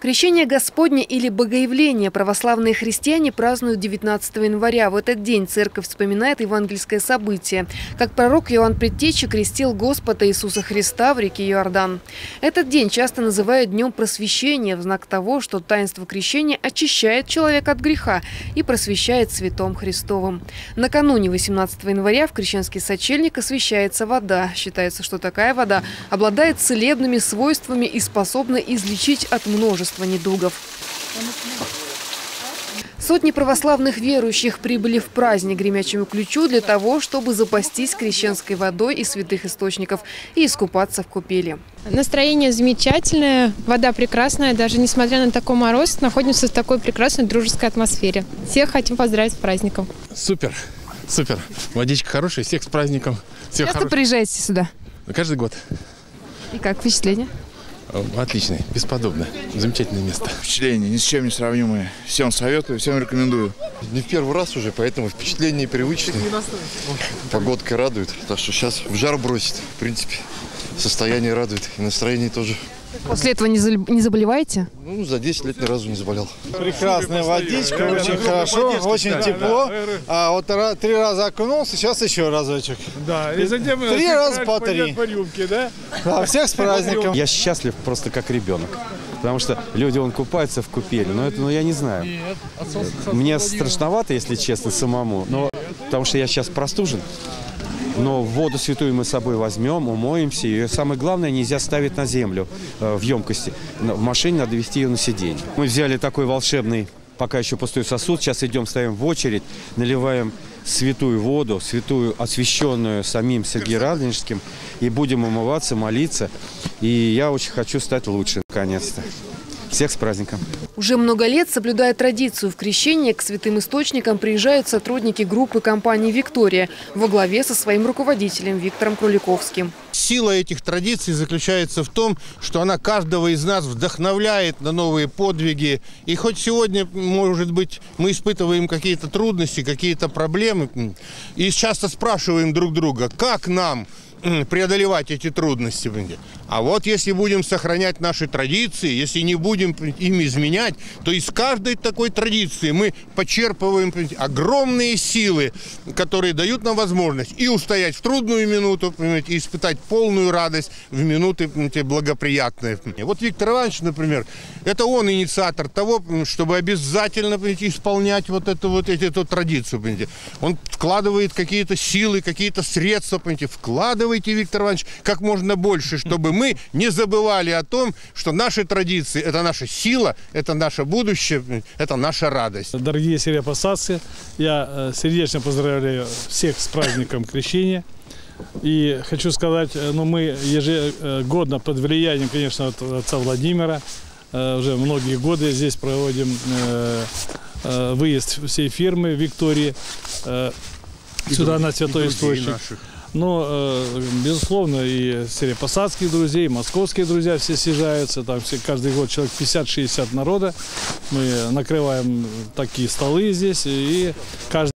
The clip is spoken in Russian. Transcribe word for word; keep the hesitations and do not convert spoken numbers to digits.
Крещение Господне или Богоявление православные христиане празднуют девятнадцатого января. В этот день церковь вспоминает евангельское событие, как пророк Иоанн Предтеча крестил Господа Иисуса Христа в реке Иордан. Этот день часто называют днем просвещения, в знак того, что таинство крещения очищает человека от греха и просвещает светом Христовым. Накануне восемнадцатого января в крещенский сочельник освящается вода. Считается, что такая вода обладает целебными свойствами и способна излечить от множества недугов. Сотни православных верующих прибыли в праздник Гремячему ключу для того, чтобы запастись крещенской водой из святых источников и искупаться в купели. Настроение замечательное, вода прекрасная, даже несмотря на такой мороз, находимся в такой прекрасной дружеской атмосфере. Всех хотим поздравить с праздником. Супер, супер. Водичка хорошая, всех с праздником. Всех Часто хорош... приезжаете сюда? Каждый год. И как впечатление? Отличный, бесподобно. Замечательное место. Впечатление ни с чем не сравнимое. Всем советую, всем рекомендую. Не в первый раз уже, поэтому впечатление привычное. Погодка радует, так что сейчас в жар бросит. В принципе, состояние радует и настроение тоже. После этого не заболеваете? Ну, за десять лет ни разу не заболел. Прекрасная водичка, очень хорошо, очень тепло. А вот три раза окунулся, сейчас еще разочек. Да, три раза по три. А всех с праздником. Я счастлив просто как ребенок. Потому что люди, он купается в купели, но это, ну, я не знаю. Мне страшновато, если честно, самому. Но, потому что я сейчас простужен. Но воду святую мы с собой возьмем, умоемся. И самое главное, нельзя ставить на землю э, в емкости. В машине надо везти ее на сиденье. Мы взяли такой волшебный, пока еще пустой сосуд. Сейчас идем, ставим в очередь, наливаем святую воду, святую, освященную самим Сергием Радонежским. И будем умываться, молиться. И я очень хочу стать лучше, наконец-то. Всех с праздником. Уже много лет, соблюдая традицию в крещении, к святым источникам приезжают сотрудники группы компании «Виктория» во главе со своим руководителем Виктором Куликовским. Сила этих традиций заключается в том, что она каждого из нас вдохновляет на новые подвиги. И хоть сегодня, может быть, мы испытываем какие-то трудности, какие-то проблемы, и часто спрашиваем друг друга, как нам преодолевать эти трудности. А вот если будем сохранять наши традиции, если не будем им изменять, то из каждой такой традиции мы почерпываем огромные силы, которые дают нам возможность и устоять в трудную минуту, и испытать полную радость в минуты благоприятные. Вот Виктор Иванович, например, это он инициатор того, чтобы обязательно исполнять вот эту, вот эту традицию. Он вкладывает какие-то силы, какие-то средства, вкладывает Виктор Иванович, как можно больше, чтобы мы не забывали о том, что наши традиции – это наша сила, это наше будущее, это наша радость. Дорогие сергиевопосадцы, я сердечно поздравляю всех с праздником Крещения. И хочу сказать, ну, мы ежегодно под влиянием, конечно, от отца Владимира, уже многие годы здесь проводим выезд всей фирмы «Виктории» сюда, на святой источник. Но, безусловно, и сергиевопосадские друзья, и московские друзья все съезжаются. Там все, каждый год человек пятьдесят-шестьдесят народа. Мы накрываем такие столы здесь. И каждый